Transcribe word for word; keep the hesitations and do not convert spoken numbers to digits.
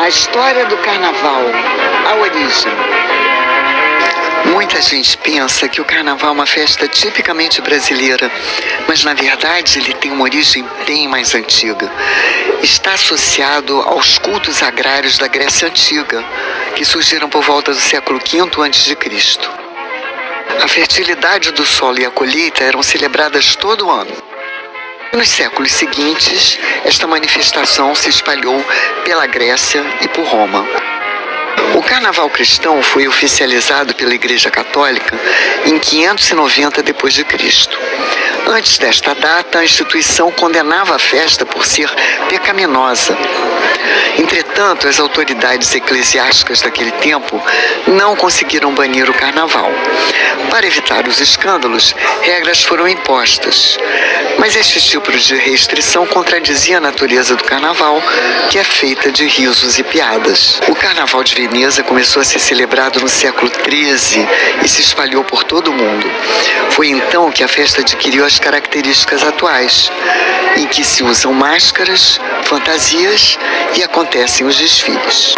A história do carnaval, a origem. Muita gente pensa que o carnaval é uma festa tipicamente brasileira, mas na verdade ele tem uma origem bem mais antiga. Está associado aos cultos agrários da Grécia Antiga, que surgiram por volta do século quinto antes de Cristo. A fertilidade do solo e a colheita eram celebradas todo ano. Nos séculos seguintes, esta manifestação se espalhou pela Grécia e por Roma. O carnaval cristão foi oficializado pela Igreja Católica em quinhentos e noventa depois de Cristo Antes desta data, a instituição condenava a festa por ser pecaminosa. Entretanto, as autoridades eclesiásticas daquele tempo não conseguiram banir o carnaval. Para evitar os escândalos, regras foram impostas. Mas estes tipos de restrição contradizia a natureza do carnaval, que é feita de risos e piadas. O carnaval de Veneza começou a ser celebrado no século treze e se espalhou por todo o mundo. Foi então que a festa adquiriu as características atuais, em que se usam máscaras, fantasias e acontecem os desfiles.